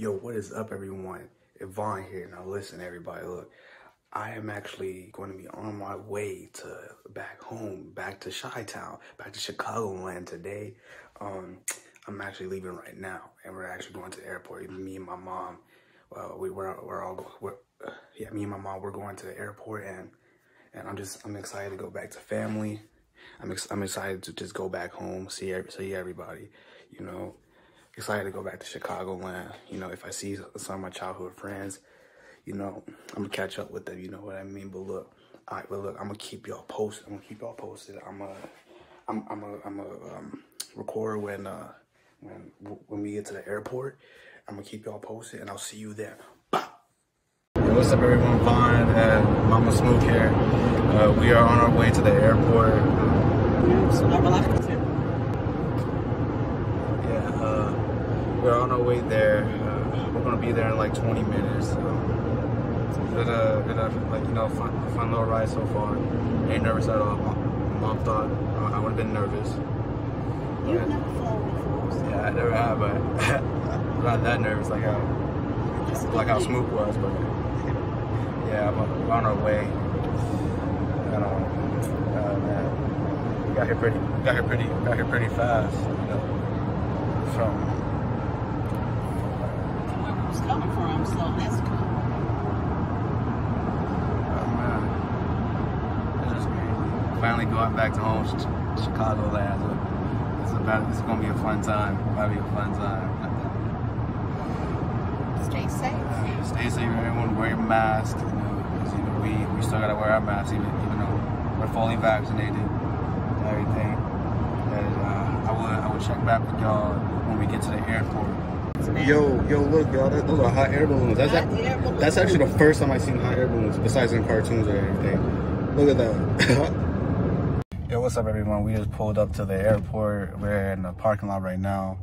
Yo, what is up, everyone? Yvonne here. Now listen, everybody, look, I am actually going to be on my way to back home, back to Chi-Town, back to Chicagoland today. I'm actually leaving right now, and we're actually going to the airport. Even me and my mom, we're going to the airport, and I'm excited to go back to family. I'm excited to just go back home, see everybody, you know. Excited to go back to Chicagoland. You know, if I see some of my childhood friends, you know, I'm gonna catch up with them. You know what I mean? But look, all right, but look, I'm gonna keep y'all posted. I'm gonna record when we get to the airport. I'm gonna keep y'all posted, and I'll see you there. Bye. Hey, what's up, everyone? Vaughn and Mama Smook here. We are on our way to the airport. We're on our way there. We're gonna be there in like 20 minutes. Fun little ride so far. I ain't nervous at all. Mom thought I would have been nervous. You've never flown before. So. Yeah, I never have, but I'm not that nervous like how Smook was. But yeah, we're on our way. Man, got here pretty fast. You know, coming for him, so that's cool. It's just crazy. Finally going back to home, Chicagoland. It's gonna be a fun time. Probably a fun time. Stay safe. Stay safe, everyone. Wear your mask. You know, because even we still gotta wear our masks, even though we're fully vaccinated and everything. And I will check back with y'all when we get to the airport. Yo, look, y'all, those are hot air balloons. That's actually the first time I've seen hot air balloons, besides in cartoons or anything. Look at that. Yo, what's up, everyone? We just pulled up to the airport. We're in the parking lot right now.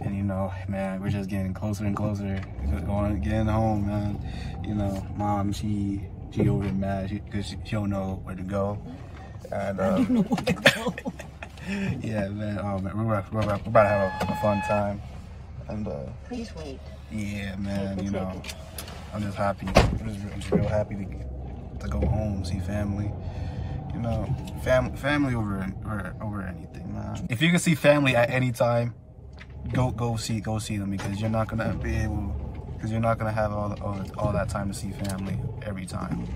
And, you know, man, we're just getting closer and closer. Getting home, man. You know, Mom, she over mad because she don't know where to go. And, I don't know where to go. Yeah, man, we're about to have a fun time. And, please wait. Yeah, man, you know, I'm just happy. I'm just real happy to go home, see family. You know, family over anything, man. If you can see family at any time, go see them, because you're not gonna be able. Because you're not gonna have all that time to see family every time.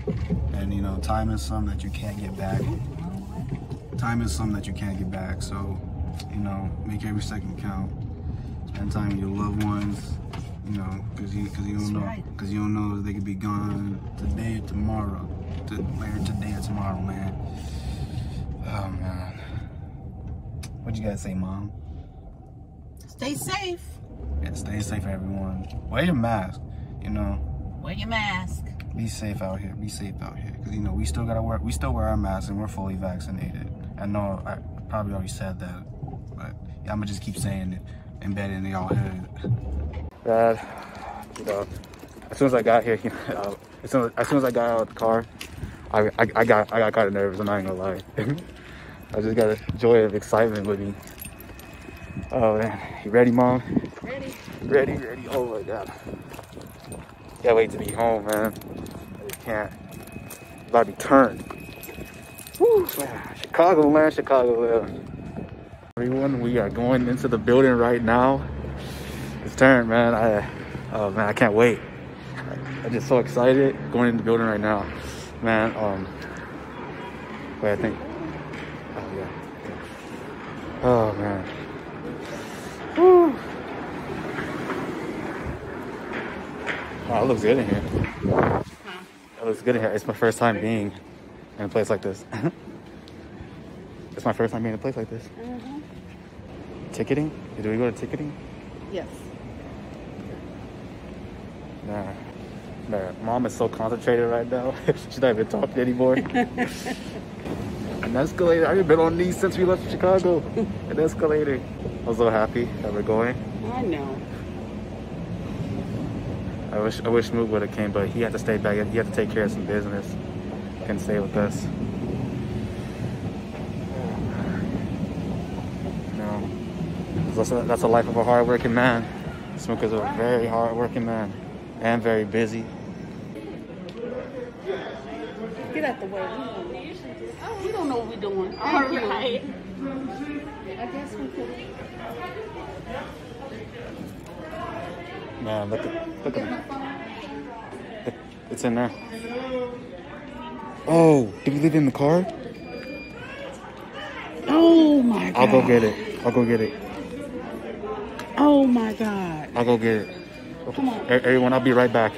And you know, time is something that you can't get back. So, you know, make every second count. Spend time with your loved ones, you know, because you don't know if they could be gone today or tomorrow, later today or tomorrow, man. Oh man, what you guys say, Mom? Stay safe. Yeah, stay safe, everyone. Wear your mask, you know. Wear your mask. Be safe out here. Because you know we still gotta work. We still wear our masks, and we're fully vaccinated. I know I probably already said that, but yeah, I'm gonna just keep saying it. Embedded in y'all head. Dad, you know, as soon as I got here, you know, as soon as I got out of the car, I got kind of nervous. I'm not gonna lie. I just got a joy of excitement with me. Oh man, you ready, Mom? Ready. Oh my God, can't wait to be home, man. I just can't. I'm about to be turned. Woo, man. Chicago land. Everyone, we are going into the building right now. It's turned, man. I can't wait. I'm just so excited going into the building right now, man. Oh man. Woo. Wow, it looks good in here. It's my first time being in a place like this. Mm-hmm. Ticketing? Do we go to ticketing? Yes. Nah. Mom is so concentrated right now. She's not even talking anymore. An escalator. I've been on these since we left Chicago. An escalator. I was so happy that we're going. I know. I wish Mook would have came, but he had to stay back. He had to take care of some business. Couldn't stay with us. That's the life of a hard-working man. Smook is a very hard-working man and very busy. Get out the way. We don't know what we're doing. All right. I guess we could. Man, look at it. It's in there. Oh, did we leave it in the car? Oh my God. I'll go get it. Oh my God. I'll go get it. Come on. Everyone, I'll be right back.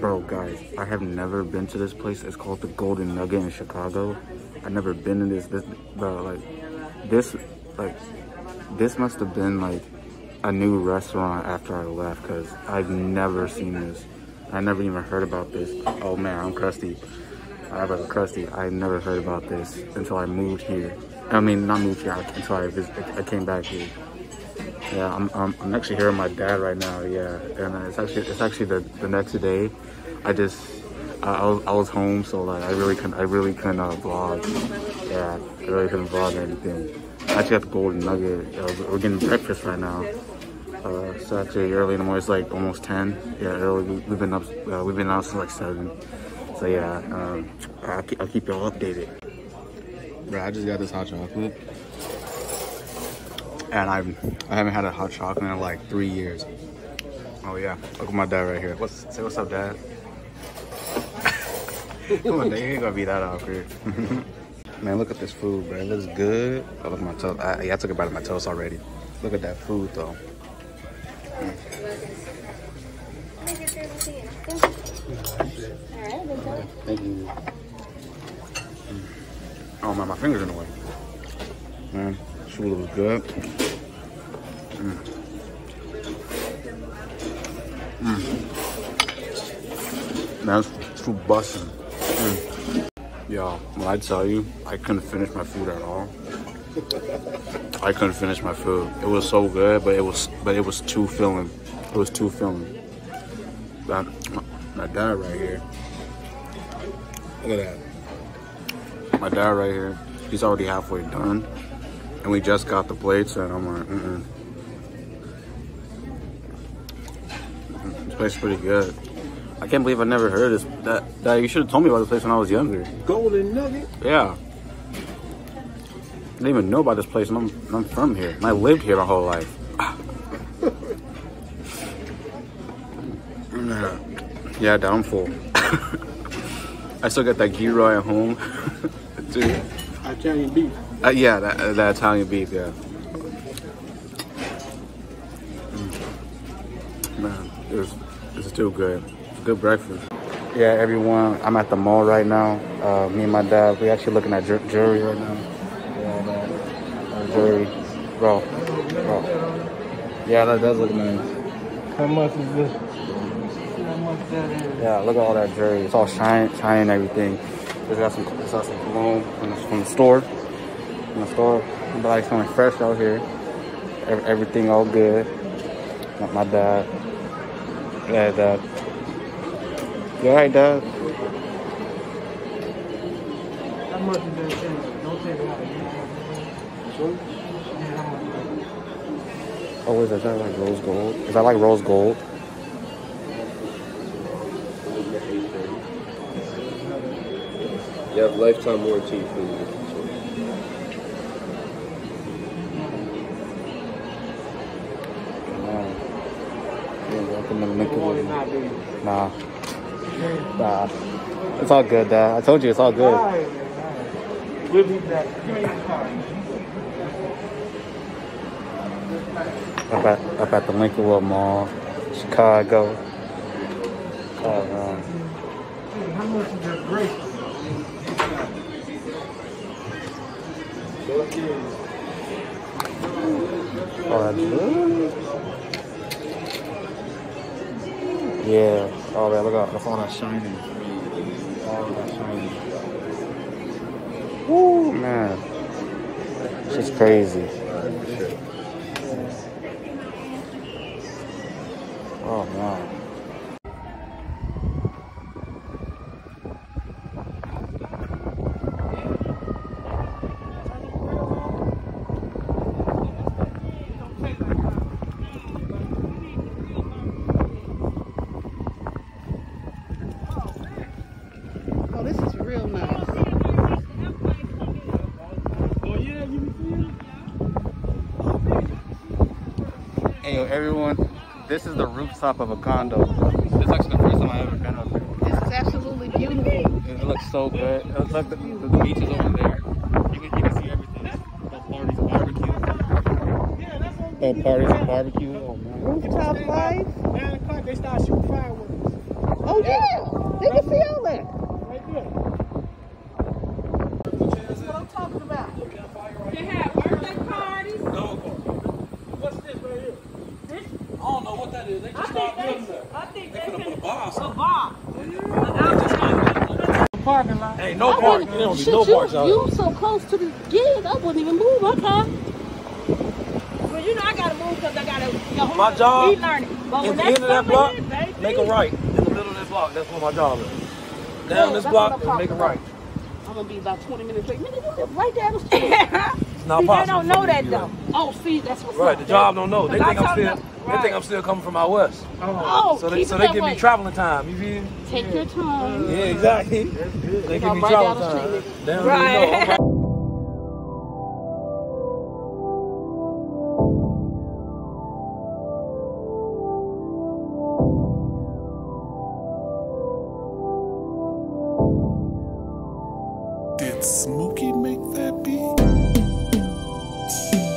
Bro, guys, I have never been to this place. It's called the Golden Nugget in Chicago. I've never been in this, bro, this must have been like a new restaurant after I left, because I've never seen this. I never even heard about this. Oh man, I'm crusty. I never heard about this until I moved here. I mean, not moved here, until I came back here. Yeah, I'm actually here with my dad right now. Yeah, and it's actually the next day. I was home, so like I really couldn't vlog. Yeah, I really couldn't vlog or anything. I actually got the Golden Nugget. We're getting breakfast right now. So actually early in the morning, it's like almost 10. Yeah, early. We've been out since like 7. So yeah, I'll keep y'all updated. Bro, I just got this hot chocolate. And I haven't had a hot chocolate in like 3 years. Oh yeah, look at my dad right here. What's up, Dad? Come on, Dad, you ain't gonna be that awkward. Man, look at this food, bro. It looks good. Oh, look at my toast. I took a bite of my toast already. Look at that food, though. Thank you. Oh man, my fingers in the way. Man. Food was good. That's food busting. Y'all, when I tell you, I couldn't finish my food at all. It was so good, but it was too filling. That my dad right here. Look at that. My dad right here. He's already halfway done. And we just got the plates, and I'm like, This place is pretty good. I can't believe I never heard this. That you should have told me about this place when I was younger. Golden Nugget? Yeah. I didn't even know about this place, and I'm from here. And I lived here my whole life. Yeah, Dad, I'm full. I still got that gyro at home. Dude. Italian beef. Yeah, that Italian beef, yeah. Man, it was too good. It's a good breakfast. Yeah, everyone, I'm at the mall right now. Me and my dad, we're actually looking at jewelry right now. Yeah, jewelry. Bro. Yeah, that does look nice. How much is this? Yeah, look at all that jewelry. It's all shiny and everything. It's got some cologne from the store. But like something fresh out here. Everything all good. Not my dad. Yeah, Dad. You alright, Dad? How much is that thing? Don't take it out. Oh, is that like rose gold? Is that like rose gold? You have lifetime warranty for you. Nah. It's all good, Dad. I told you, it's all good. All right. We'll be back. Give me the car. Up at the Lincolnwood Mall, Chicago. Oh, man. How much is that grape? Oh, that's good. Yeah. Oh man, look out! That's all that shiny. Woo, man. It's just crazy. Oh man. And yo, everyone, this is the rooftop of a condo. This is actually the first time I ever been up here. This is absolutely beautiful. It looks so good. Look, the beach is over there. You can see everything. The parties and barbecue. Oh, man. Rooftop life. 9 o'clock, they start shooting fireworks. Oh, yeah. They can see all that. Right there. That's what I'm talking about. They have birthday parties. What's this right here? This? I don't know what that is. They just start building that. I think they could have put a bar or something. A bar. Yeah. Parking lot. Hey, no parking. There don't be no parking out there. You so close to the gig, I wouldn't even move my car. Well, you know I gotta move because I gotta my job. But in the end of that block, make a right. In the middle of this block, that's where my job is. Down this block, make a right. I'm gonna be about 20 minutes late. Nigga, you live right down the street. See, they don't know that though. Oh, see, that's what's right. The job don't know. They think I'm still. Right. They think I'm still coming from out west. Oh, so they give me traveling time. You feel? Take your time. Yeah, exactly. That's good. They give me traveling time. They don't really know. Did Smokey make that beat?